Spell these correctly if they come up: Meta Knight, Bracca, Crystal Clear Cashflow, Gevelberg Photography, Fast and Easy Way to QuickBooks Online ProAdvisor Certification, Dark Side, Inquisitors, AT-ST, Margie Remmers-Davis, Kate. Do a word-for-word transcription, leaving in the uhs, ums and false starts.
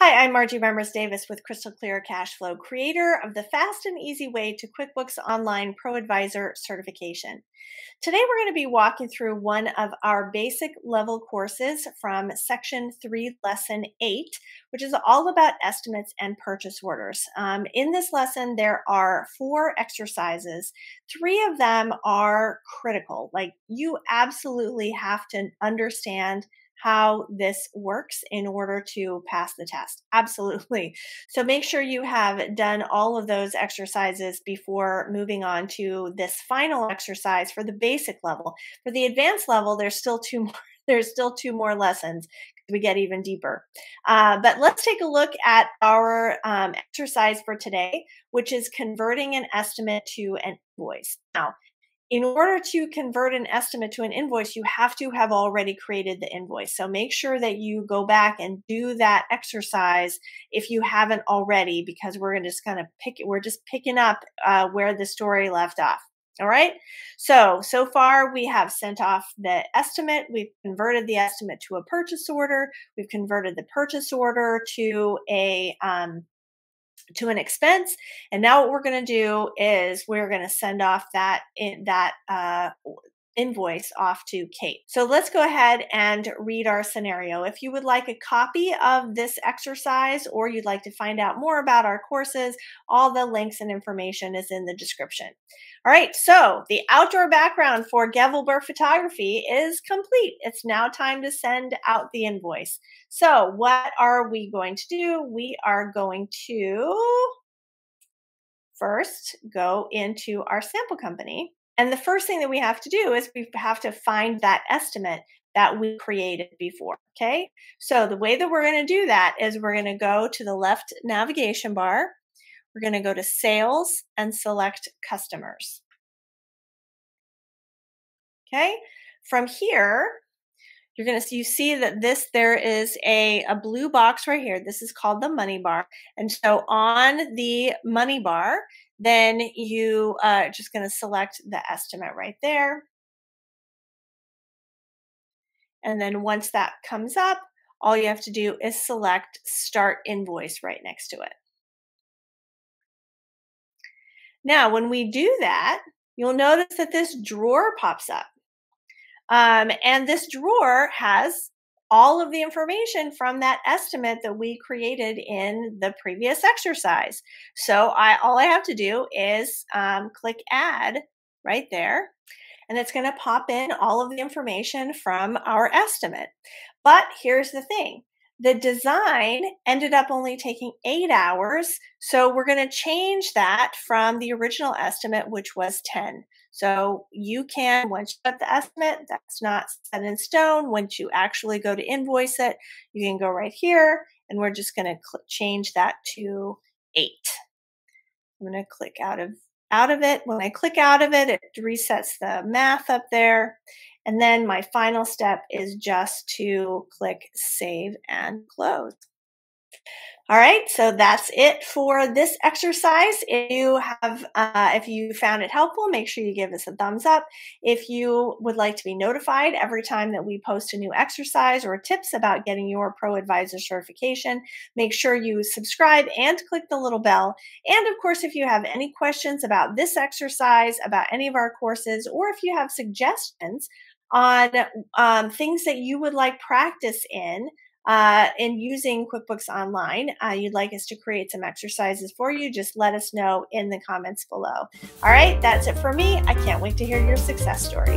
Hi, I'm Margie Remmers-Davis with Crystal Clear Cashflow, creator of the Fast and Easy Way to QuickBooks Online ProAdvisor Certification. Today we're going to be walking through one of our basic level courses from Section three, Lesson eight, which is all about estimates and purchase orders. Um, in this lesson, there are four exercises. Three of them are critical. Like, you absolutely have to understand how this works in order to pass the test. Absolutely. So make sure you have done all of those exercises before moving on to this final exercise for the basic level. For the advanced level, there's still two more, there's still two more lessons. We get even deeper. Uh, but let's take a look at our um, exercise for today, which is converting an estimate to an invoice. Now, in order to convert an estimate to an invoice, you have to have already created the invoice. So make sure that you go back and do that exercise if you haven't already, because we're going to just kind of pick, we're just picking up uh, where the story left off. All right. So, so far we have sent off the estimate. We've converted the estimate to a purchase order. We've converted the purchase order to a, um, to an expense. And now what we're going to do is we're going to send off that in, that uh, invoice off to Kate. So let's go ahead and read our scenario. If you would like a copy of this exercise, or you'd like to find out more about our courses, all the links and information is in the description. All right, so the outdoor background for Gevelberg Photography is complete. It's now time to send out the invoice. So what are we going to do? We are going to first go into our sample company. And the first thing that we have to do is we have to find that estimate that we created before, okay? So the way that we're going to do that is we're going to go to the left navigation bar. We're going to go to Sales and select Customers. Okay? From here, you're going to you see that this, there is a, a blue box right here. This is called the money bar. And so on the money bar, then you uh, are just going to select the estimate right there. And then once that comes up, all you have to do is select Start Invoice right next to it. Now, when we do that, you'll notice that this drawer pops up. Um, and this drawer has all of the information from that estimate that we created in the previous exercise. So I, all I have to do is um, click Add right there, and it's going to pop in all of the information from our estimate. But here's the thing. The design ended up only taking eight hours, so we're going to change that from the original estimate, which was ten. So you can, once you put the estimate, that's not set in stone. Once you actually go to invoice it, you can go right here, and we're just going to change that to eight. I'm going to click out of out of it. When I click out of it, it resets the math up there. And then my final step is just to click Save and Close. All right, so that's it for this exercise. If you have, uh, if you found it helpful, make sure you give us a thumbs up. If you would like to be notified every time that we post a new exercise or tips about getting your ProAdvisor certification, make sure you subscribe and click the little bell. And of course, if you have any questions about this exercise, about any of our courses, or if you have suggestions on um, things that you would like practice in, Uh, in using QuickBooks Online, uh, you'd like us to create some exercises for you, just let us know in the comments below. All right, that's it for me. I can't wait to hear your success story.